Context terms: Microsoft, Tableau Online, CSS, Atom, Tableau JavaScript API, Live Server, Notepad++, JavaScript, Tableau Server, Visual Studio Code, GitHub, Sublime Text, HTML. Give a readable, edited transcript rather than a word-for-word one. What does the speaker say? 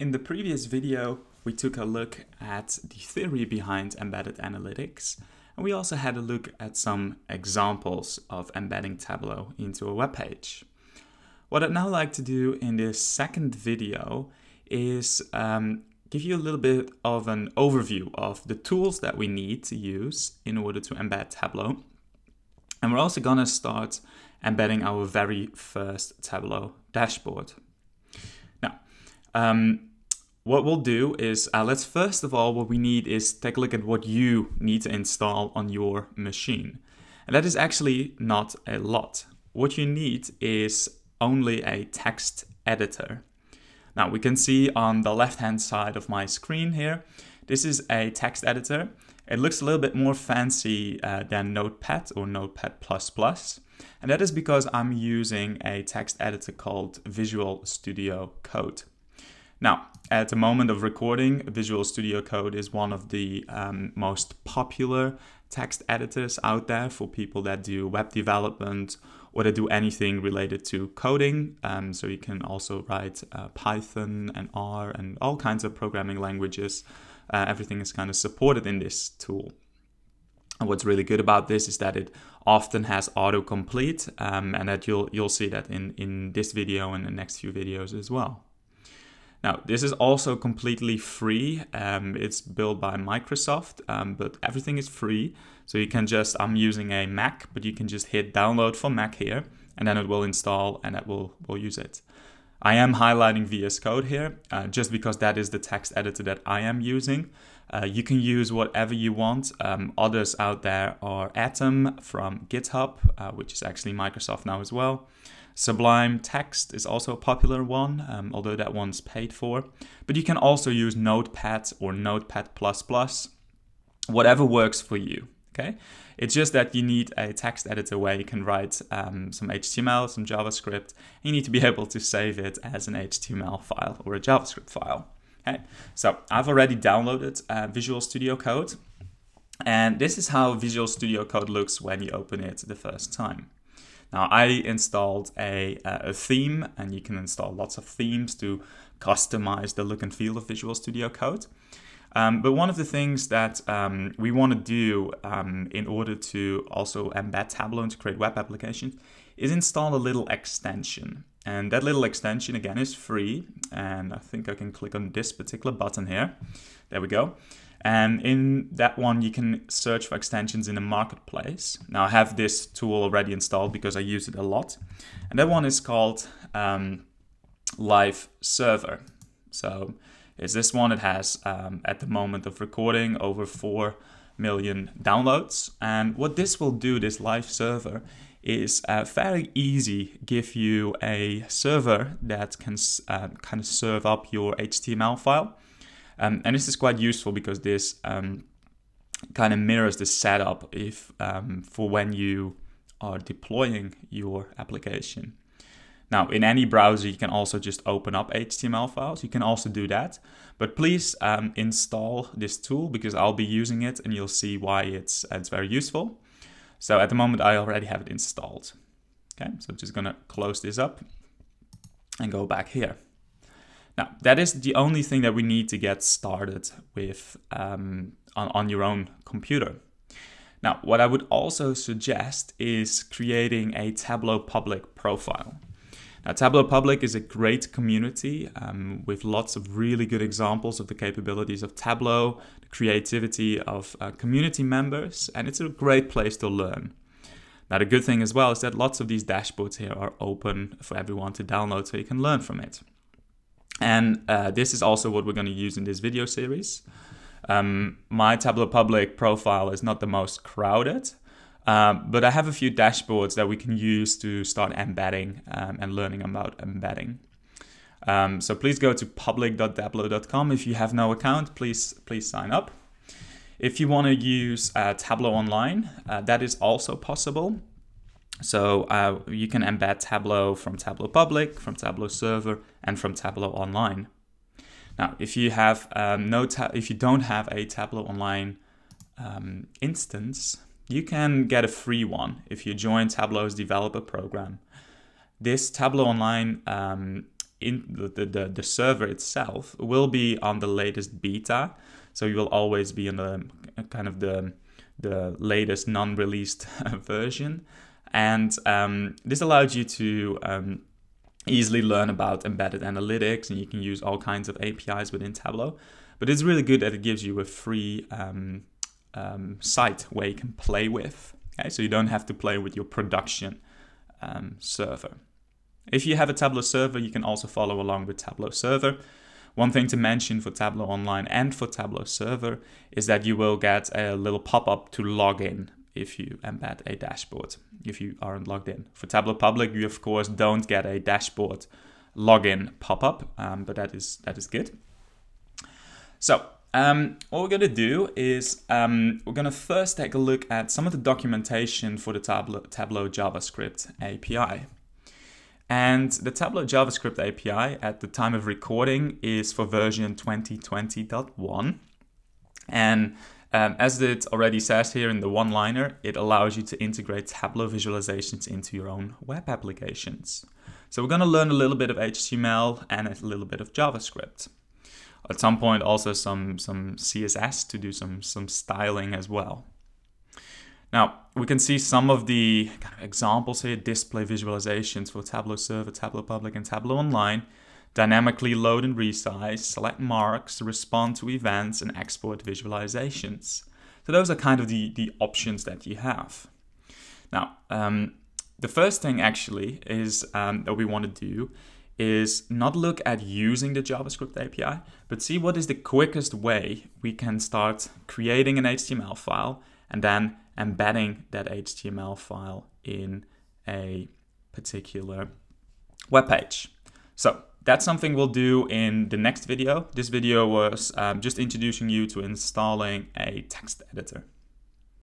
In the previous video, we took a look at the theory behind embedded analytics, and we also had a look at some examples of embedding Tableau into a web page. What I'd now like to do in this second video is give you a little bit of an overview of the tools that we need to use in order to embed Tableau. And we're also gonna start embedding our very first Tableau dashboard. Now, what we'll do is, let's first of all, what we need is take a look at what you need to install on your machine. And that is actually not a lot. What you need is only a text editor. Now we can see on the left-hand side of my screen here, this is a text editor. It looks a little bit more fancy than Notepad or Notepad++. And that is because I'm using a text editor called Visual Studio Code. Now, at the moment of recording, Visual Studio Code is one of the most popular text editors out there for people that do web development or that do anything related to coding. So you can also write Python and R and all kinds of programming languages. Everything is kind of supported in this tool. And what's really good about this is that it often has autocomplete, and that you'll see that in this video and the next few videos as well. Now, this is also completely free. It's built by Microsoft, but everything is free. So you can just, I'm using a Mac, but you can just hit download for Mac here, and then it will install and it will use it. I am highlighting VS Code here, just because that is the text editor that I am using. You can use whatever you want. Others out there are Atom from GitHub, which is actually Microsoft now as well. Sublime Text is also a popular one, although that one's paid for. But you can also use Notepad or Notepad++, whatever works for you, okay? It's just that you need a text editor where you can write some HTML, some JavaScript. You need to be able to save it as an HTML file or a JavaScript file, okay? So I've already downloaded Visual Studio Code, and this is how Visual Studio Code looks when you open it the first time. Now, I installed a theme, and you can install lots of themes to customize the look and feel of Visual Studio Code. But one of the things that we want to do in order to also embed Tableau and to create web applications is install a little extension. And that little extension, again, is free. And I think I can click on this particular button here. There we go. And in that one, you can search for extensions in the marketplace. Now I have this tool already installed because I use it a lot. And that one is called Live Server. So it's this one. It has, at the moment of recording, over 4 million downloads. And what this will do, this Live Server, is very easy, give you a server that can kind of serve up your HTML file. And this is quite useful because this kind of mirrors the setup if for when you are deploying your application. Now, in any browser, you can also just open up HTML files. You can also do that. But please install this tool because I'll be using it and you'll see why it's very useful. So at the moment, I already have it installed. Okay, so I'm just going to close this up and go back here. Now, that is the only thing that we need to get started with on your own computer. Now, what I would also suggest is creating a Tableau public profile. Now, Tableau Public is a great community with lots of really good examples of the capabilities of Tableau, the creativity of community members, and it's a great place to learn. Now, the good thing as well is that lots of these dashboards here are open for everyone to download so you can learn from it. And this is also what we're going to use in this video series. My Tableau Public profile is not the most crowded, but I have a few dashboards that we can use to start embedding and learning about embedding. So please go to public.tableau.com. If you have no account, please sign up. If you want to use Tableau Online, that is also possible. So you can embed Tableau from Tableau Public, from Tableau Server, and from Tableau Online. Now, if you have if you don't have a Tableau Online instance, you can get a free one if you join Tableau's developer program. This Tableau Online in the server itself will be on the latest beta. So you will always be in the kind of the latest non-released version. And this allows you to easily learn about embedded analytics, and you can use all kinds of APIs within Tableau. But it's really good that it gives you a free site where you can play with. Okay? So you don't have to play with your production server. If you have a Tableau server, you can also follow along with Tableau Server. One thing to mention for Tableau Online and for Tableau Server is that you will get a little pop-up to log in if you embed a dashboard, if you aren't logged in. For Tableau Public, you of course don't get a dashboard login pop-up, but that is good. So what we're gonna do is we're gonna first take a look at some of the documentation for the Tableau JavaScript API. And the Tableau JavaScript API at the time of recording is for version 2020.1. And as it already says here in the one-liner, it allows you to integrate Tableau visualizations into your own web applications. So we're going to learn a little bit of HTML and a little bit of JavaScript. At some point also some CSS to do some styling as well. Now, we can see some of the kind of examples here, display visualizations for Tableau Server, Tableau Public, and Tableau Online, dynamically load and resize, select marks, respond to events, and export visualizations. So those are kind of the options that you have. Now, the first thing actually is that we want to do is not look at using the JavaScript API, but see what is the quickest way we can start creating an HTML file and then embedding that HTML file in a particular web page. So that's something we'll do in the next video. This video was just introducing you to installing a text editor.